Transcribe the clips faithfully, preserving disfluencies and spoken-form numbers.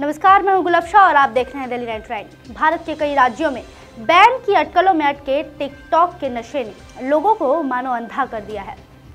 नमस्कार, मैं हूं गुलाब शाह और आप देख रहे हैं दिल्ली नाइट राइड। भारत के कई राज्यों में बैन की अटकलों में अटके टिकटॉक के नशे ने लोगों को मानो अंधा कर दिया है।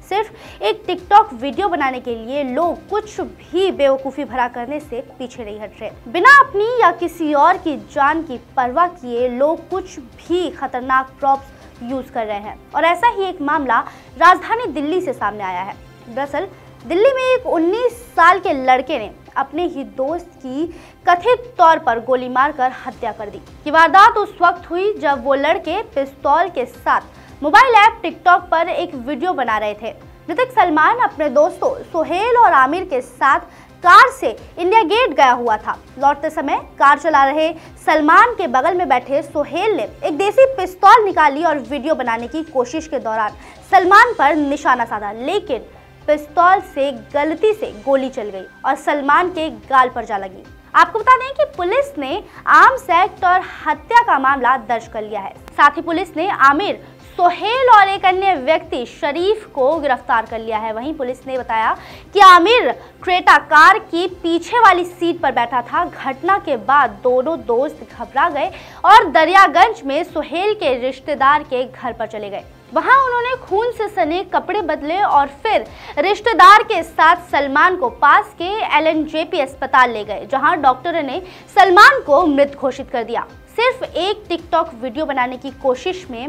सिर्फ एक टिकटॉक वीडियो बनाने के लिए लोग कुछ भी बेवकूफ़ी भरा करने से पीछे नहीं हट रहे। बिना अपनी या किसी और की जान की परवाह किए लोग कुछ भी खतरनाक प्रॉप्स यूज कर रहे हैं और ऐसा ही एक मामला राजधानी दिल्ली से सामने आया है। दरअसल दिल्ली में एक उन्नीस साल के लड़के ने अपने ही दोस्त की कथित तौर पर गोली मारकर हत्या कर दी। ये वारदात उस वक्त हुई जब वो लड़के पिस्तौल के साथ मोबाइल ऐप टिकटॉक पर एक वीडियो बना रहे थे। मृतक सलमान अपने दोस्तों सोहेल और आमिर के साथ कार से इंडिया गेट गया हुआ था। लौटते समय कार चला रहे सलमान के बगल में बैठे सोहेल ने एक देसी पिस्तौल निकाली और वीडियो बनाने की कोशिश के दौरान सलमान पर निशाना साधा, लेकिन पिस्तौल से गलती से गोली चल गई और सलमान के गाल पर जा लगी। आपको बता दें कि पुलिस ने आर्म्स एक्ट और हत्या का मामला दर्ज कर लिया है। साथ ही पुलिस ने आमिर, सोहेल और एक अन्य व्यक्ति शरीफ को गिरफ्तार कर लिया है। वहीं पुलिस ने बताया कि आमिर क्रेटा कार की पीछे वाली सीट पर बैठा था। घटना के बाद दोनों दोस्त घबरा गए और दरियागंज में सोहेल के रिश्तेदार के घर पर चले गए। वहां उन्होंने खून से सने कपड़े बदले और फिर रिश्तेदार के साथ सलमान को पास के एल एन जे पी अस्पताल ले गए, जहां डॉक्टरों ने सलमान को मृत घोषित कर दिया। सिर्फ एक टिकटॉक वीडियो बनाने की कोशिश में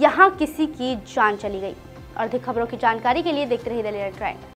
यहाँ किसी की जान चली गई। और अधिक खबरों की जानकारी के लिए देखते रहिए डेली ट्रेंड।